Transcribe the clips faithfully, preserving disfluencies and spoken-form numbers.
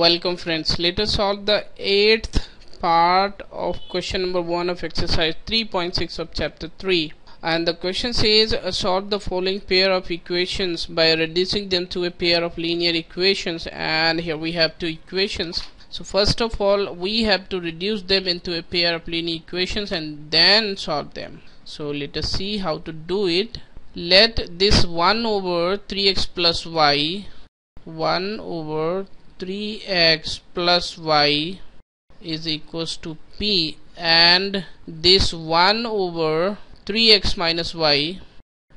Welcome friends, let us solve the eighth part of question number one of exercise three point six of chapter three, and the question says solve the following pair of equations by reducing them to a pair of linear equations. And here we have two equations, so first of all we have to reduce them into a pair of linear equations and then solve them. So let us see how to do it. Let this one over three x plus y, one over three x plus y is equals to p, and this one over three x minus y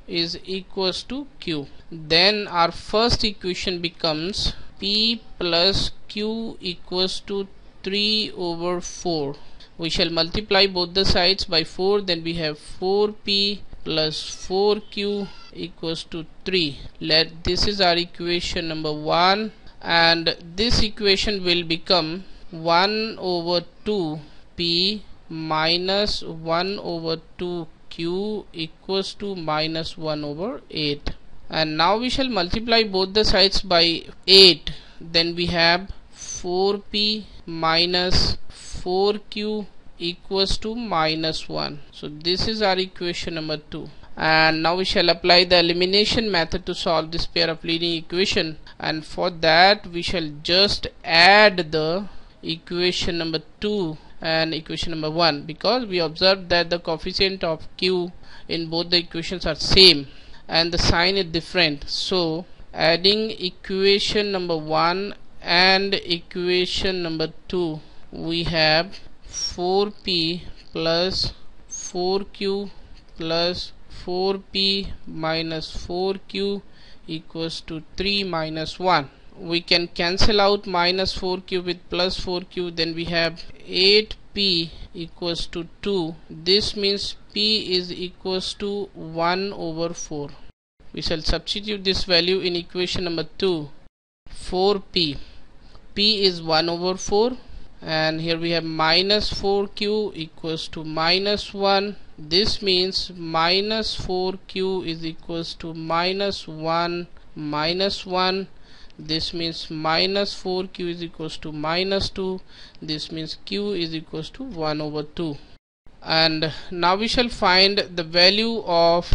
is equals to q. Then our first equation becomes p plus q equals to three over four. We shall multiply both the sides by four, then we have four p plus four q equals to three. Let this is our equation number one, and this equation will become one over two p minus one over two q equals to minus one over eight. And now we shall multiply both the sides by eight, then we have four p minus four q equals to minus one. So this is our equation number two. And now we shall apply the elimination method to solve this pair of linear equation, and for that we shall just add the equation number two and equation number one, because we observed that the coefficient of q in both the equations are same and the sign is different. So adding equation number one and equation number two, we have four p plus four q plus four p minus four q equals to three minus one. We can cancel out minus four q with plus four q, then we have eight p equals to two. This means p is equals to one over four. We shall substitute this value in equation number two, four p. p is one over four, and here we have minus four q equals to minus one. This means minus four q is equals to minus one minus one. This means minus four q is equals to minus two. This means q is equals to one over two. And now we shall find the value of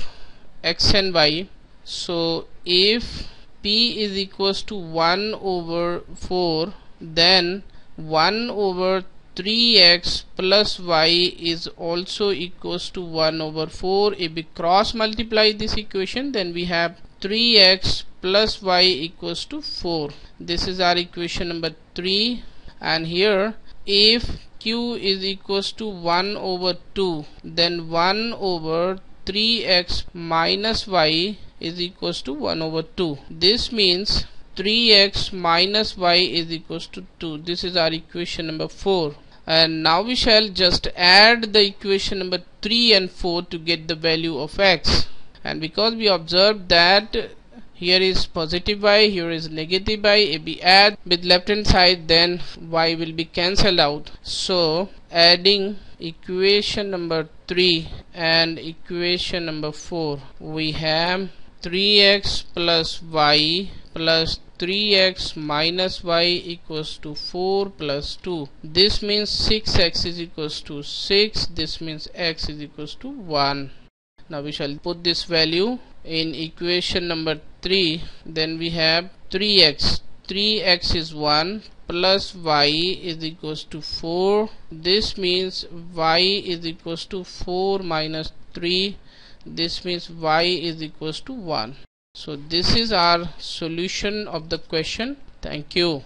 x and y. So if p is equals to one over four, then one over three x plus y is also equals to one over four. If we cross multiply this equation, then we have three x plus y equals to four. This is our equation number three. And here if q is equals to one over two, then one over three x minus y is equals to one over two. This means three x minus y is equals to two. This is our equation number four. And now we shall just add the equation number three and four to get the value of x. And because we observed that here is positive y, here is negative y, if we add with left hand side, then y will be cancelled out. So adding equation number three and equation number four, we have three x plus y plus three x minus y equals to four plus two. This means six x is equals to six. This means x is equals to one. Now we shall put this value in equation number three. Then we have three x. three x is one plus y is equals to four. This means y is equals to four minus three. This means y is equals to one. So this is our solution of the question. Thank you.